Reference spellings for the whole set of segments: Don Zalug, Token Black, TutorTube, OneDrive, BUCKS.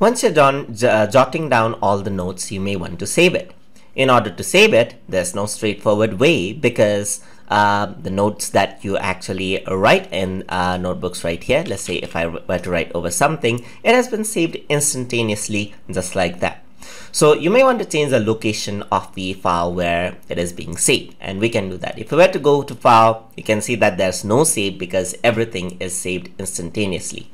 Once you're done jotting down all the notes, you may want to save it. In order to save it, there's no straightforward way because the notes that you actually write in notebooks right here, let's say if I were to write over something, it has been saved instantaneously just like that. So you may want to change the location of the file where it is being saved, and we can do that. If we were to go to file, you can see that there's no save because everything is saved instantaneously.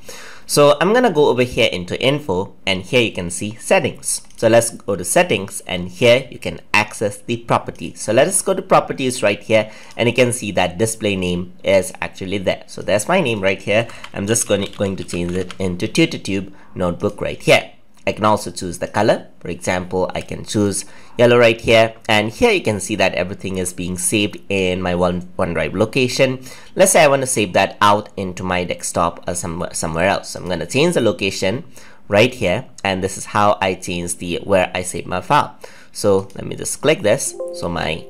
So I'm gonna go over here into info, and here you can see settings. So let's go to settings, and here you can access the properties. So let us go to properties right here, and you can see that display name is actually there. So there's my name right here. I'm just going to change it into TutorTube notebook right here. I can also choose the color. For example, I can choose yellow right here, and here you can see that everything is being saved in my OneDrive location. Let's say I want to save that out into my desktop or somewhere else. So I'm going to change the location right here, and this is how I change the where I save my file. So let me just click this. So my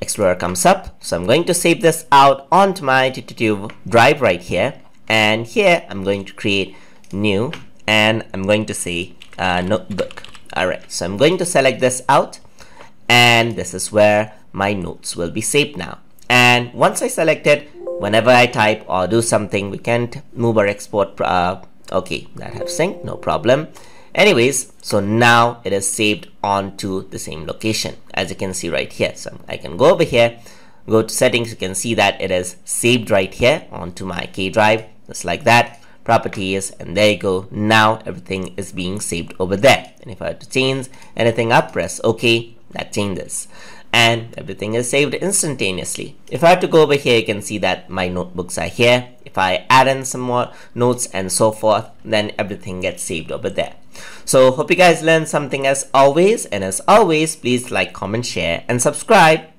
Explorer comes up. So I'm going to save this out onto my TutorTube drive right here, and here I'm going to create new. And I'm going to say notebook. Alright, so I'm going to select this out, and this is where my notes will be saved now. And once I select it, whenever I type or do something, we can't move or export. Okay, that have synced, no problem. Anyways, so now it is saved onto the same location, as you can see right here. So I can go over here, go to settings, you can see that it is saved right here onto my K drive, just like that. Properties, and there you go. Now everything is being saved over there, and if I had to change anything up, press OK, that changes, and everything is saved instantaneously. If I had to go over here, you can see that my notebooks are here. If I add in some more notes and so forth, then everything gets saved over there. So hope you guys learned something as always, and as always, please like, comment, share, and subscribe.